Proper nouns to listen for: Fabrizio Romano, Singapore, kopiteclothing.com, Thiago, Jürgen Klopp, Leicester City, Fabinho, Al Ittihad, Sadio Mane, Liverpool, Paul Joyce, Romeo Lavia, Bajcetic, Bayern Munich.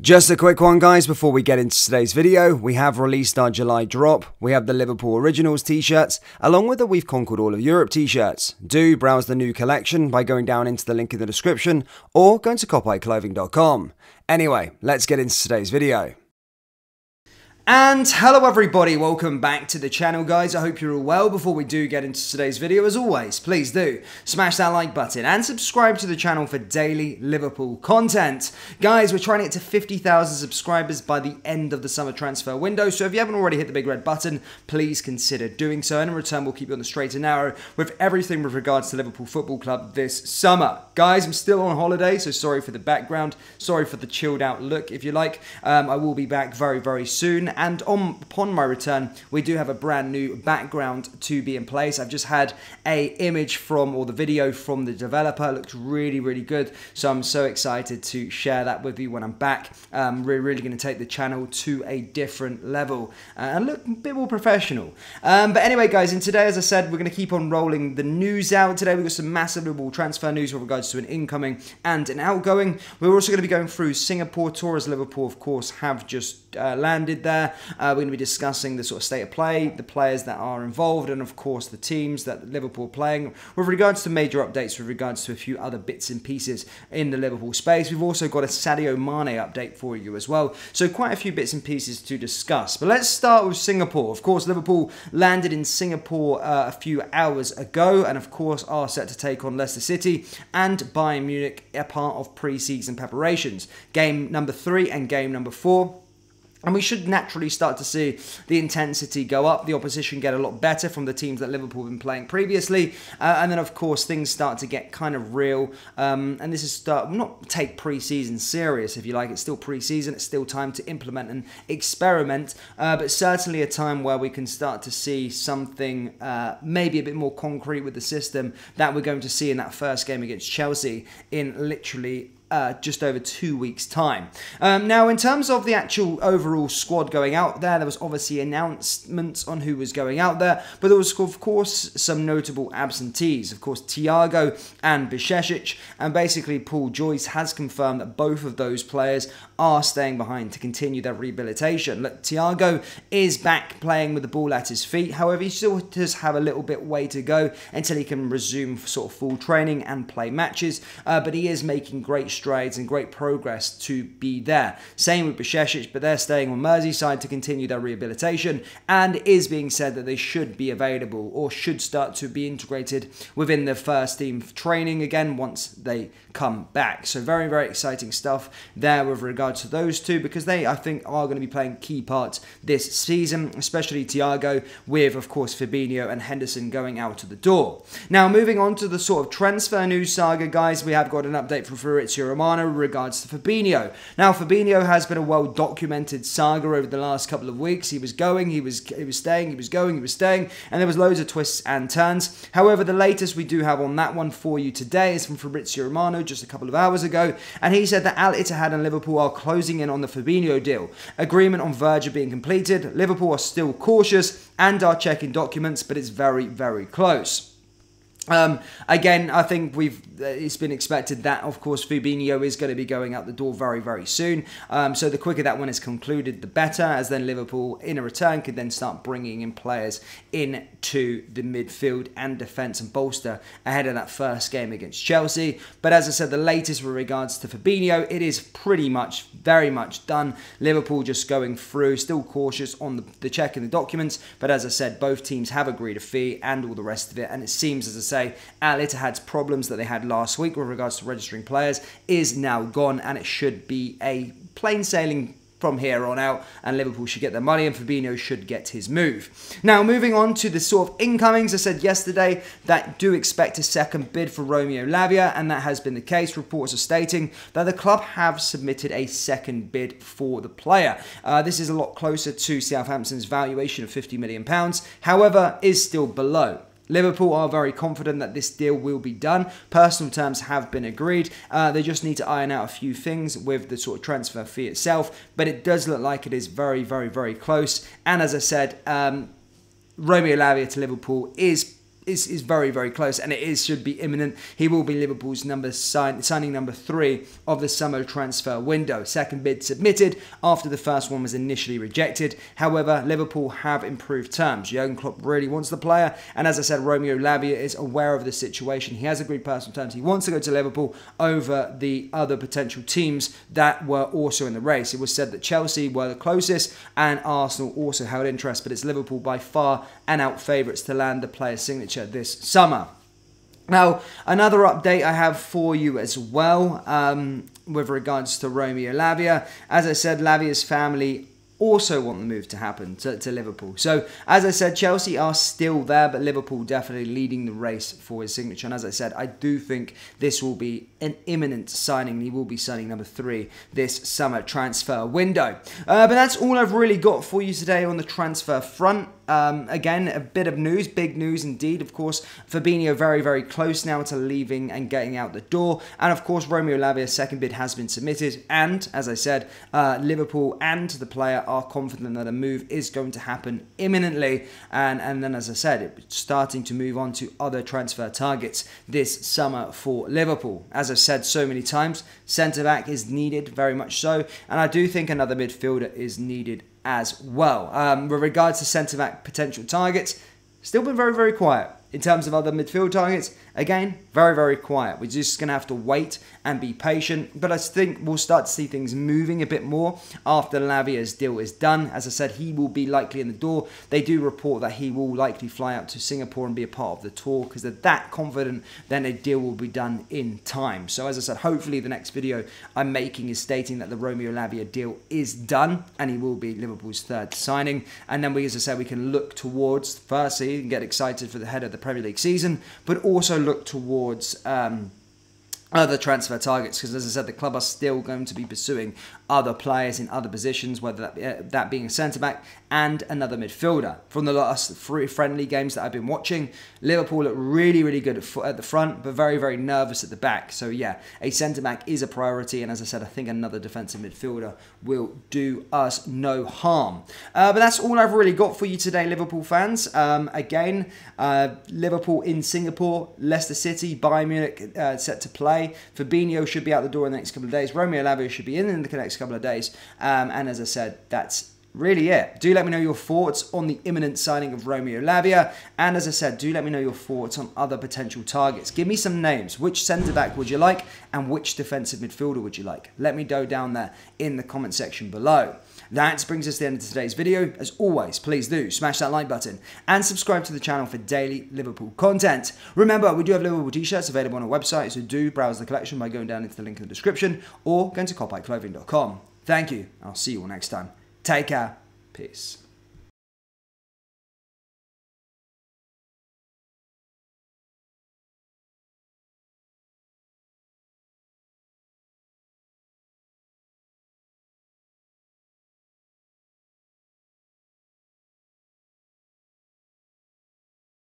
Just a quick one, guys, before we get into today's video. We have released our July drop. We have the Liverpool Originals t-shirts, along with the We've Conquered All of Europe t-shirts. Do browse the new collection by going down into the link in the description or going to kopiteclothing.com. Anyway, let's get into today's video. And hello everybody, welcome back to the channel, guys. I hope you're all well. Before we do get into today's video, as always, please do smash that like button and subscribe to the channel for daily Liverpool content. Guys, we're trying to get to 50,000 subscribers by the end of the summer transfer window, so if you haven't already hit the big red button, please consider doing so, and in return we'll keep you on the straight and narrow with everything with regards to Liverpool Football Club this summer. Guys, I'm still on holiday, so sorry for the background, sorry for the chilled out look if you like. I will be back very soon. And upon my return, we do have a brand new background to be in place. I've just had a image from, or the video from the developer. It looked really good. So I'm so excited to share that with you when I'm back. We're really going to take the channel to a different level and look a bit more professional. But anyway, guys, and today, as I said, we're going to keep on rolling the news out. Today, we've got some massive Liverpool transfer news with regards to an incoming and an outgoing. We're also going to be going through Singapore tour, as Liverpool, of course, have just landed there. We're going to be discussing the sort of state of play, the players that are involved, and of course the teams that Liverpool are playing, with regards to major updates with regards to a few other bits and pieces in the Liverpool space. We've also got a Sadio Mane update for you as well, so quite a few bits and pieces to discuss. But let's start with Singapore. Of course, Liverpool landed in Singapore a few hours ago, and of course are set to take on Leicester City and Bayern Munich, a part of pre-season preparations. Game number 3 and game number 4. And we should naturally start to see the intensity go up, the opposition get a lot better from the teams that Liverpool have been playing previously. And then, of course, things start to get kind of real. And this is not take pre-season serious, if you like. It's still pre-season. It's still time to implement and experiment. But certainly a time where we can start to see something maybe a bit more concrete with the system that we're going to see in that first game against Chelsea in literally just over 2 weeks' time. Now, in terms of the actual overall squad going out there, there was obviously announcements on who was going out there, but there was, of course, some notable absentees. Of course, Thiago and Bajcetic, and basically Paul Joyce has confirmed that both of those players are staying behind to continue their rehabilitation. Look, Thiago is back playing with the ball at his feet. However, he still does have a little bit way to go until he can resume sort of full training and play matches, but he is making great strides and great progress to be there. Same with Bajcetic, but they're staying on Merseyside to continue their rehabilitation, and it is being said that they should be available or should start to be integrated within the first team training again once they come back. So very exciting stuff there with regard to those two, because they, I think, are going to be playing key parts this season, especially Thiago, with, of course, Fabinho and Henderson going out of the door. Now, moving on to the sort of transfer news saga, guys, we have got an update from Fabrizio Romano with regards to Fabinho. Now, Fabinho has been a well-documented saga over the last couple of weeks. He was going, he was staying, he was going, he was staying, and there was loads of twists and turns. However, the latest we do have on that one for you today is from Fabrizio Romano just a couple of hours ago, and he said that Al Ittihad and Liverpool are closing in on the Fabinho deal. Agreement on Verge being completed. Liverpool are still cautious and are checking documents, but it's very close. Again, I think it's been expected that, of course, Fabinho is going to be going out the door very soon. So the quicker that one is concluded, the better, as then Liverpool, in a return, could then start bringing in players into the midfield and defence and bolster ahead of that first game against Chelsea. But as I said, the latest with regards to Fabinho, it is pretty much, very much done. Liverpool just going through, still cautious on the check and the documents. But as I said, both teams have agreed a fee and all the rest of it, and it seems, as I said, Al Ittihad's problems that they had last week with regards to registering players is now gone, and it should be a plain sailing from here on out, and Liverpool should get their money and Fabinho should get his move. Now, moving on to the sort of incomings, I said yesterday that do expect a second bid for Romeo Lavia, and that has been the case. Reports are stating that the club have submitted a second bid for the player. This is a lot closer to Southampton's valuation of £50 million, however, is still below. Liverpool are very confident that this deal will be done. Personal terms have been agreed. They just need to iron out a few things with the sort of transfer fee itself. But it does look like it is very close. And as I said, Romeo Lavia to Liverpool is is very, very close, and it should be imminent. He will be Liverpool's signing number 3 of the summer transfer window. Second bid submitted after the first one was initially rejected. However, Liverpool have improved terms. Jürgen Klopp really wants the player, and as I said, Romeo Lavia is aware of the situation. He has agreed personal terms. He wants to go to Liverpool over the other potential teams that were also in the race. It was said that Chelsea were the closest, and Arsenal also held interest, but it's Liverpool by far and out favourites to land the player's signature this summer. Now, another update I have for you as well with regards to Romeo Lavia. As I said, Lavia's family also want the move to happen to Liverpool. So, as I said, Chelsea are still there, but Liverpool definitely leading the race for his signature. And as I said, I do think this will be an imminent signing. He will be signing number 3 this summer transfer window. But that's all I've really got for you today on the transfer front. Again, a bit of news, big news indeed. Of course, Fabinho very, very close now to leaving and getting out the door. And of course, Romeo Lavia's second bid has been submitted. And as I said, Liverpool and the player are confident that a move is going to happen imminently. And then, as I said, it's starting to move on to other transfer targets this summer for Liverpool. As I've said so many times, centre-back is needed, very much so. And I do think another midfielder is needed as well. With regards to centre-back potential targets, still been very, very quiet. In terms of other midfield targets, again, very, very quiet. We're just going to have to wait and be patient. But I think we'll start to see things moving a bit more after Lavia's deal is done. As I said, he will be likely in the door. They do report that he will likely fly out to Singapore and be a part of the tour, because they're that confident then a deal will be done in time. So as I said, hopefully the next video I'm making is stating that the Romeo Lavia deal is done and he will be Liverpool's 3rd signing. And then, as I said, we can look towards, firstly, and get excited for the head of the Premier League season, but also look towards other transfer targets, because as I said, the club are still going to be pursuing other players in other positions, whether that being a centre-back and another midfielder. From the last 3 friendly games that I've been watching, Liverpool look really, really good at the front, but very, very nervous at the back. So yeah, a centre-back is a priority, and as I said, I think another defensive midfielder will do us no harm. But that's all I've really got for you today, Liverpool fans. Again, Liverpool in Singapore, Leicester City, Bayern Munich set to play. Fabinho should be out the door in the next couple of days. Romeo Lavia should be in the next couple of days. And as I said, that's really it. Do let me know your thoughts on the imminent signing of Romeo Lavia. And as I said, do let me know your thoughts on other potential targets. Give me some names. Which centre-back would you like? And which defensive midfielder would you like? Let me know down there in the comment section below. That brings us to the end of today's video. As always, please do smash that like button and subscribe to the channel for daily Liverpool content. Remember, we do have Liverpool t-shirts available on our website, so do browse the collection by going down into the link in the description or going to kopiteclothing.com. Thank you, and I'll see you all next time. Take care. Peace.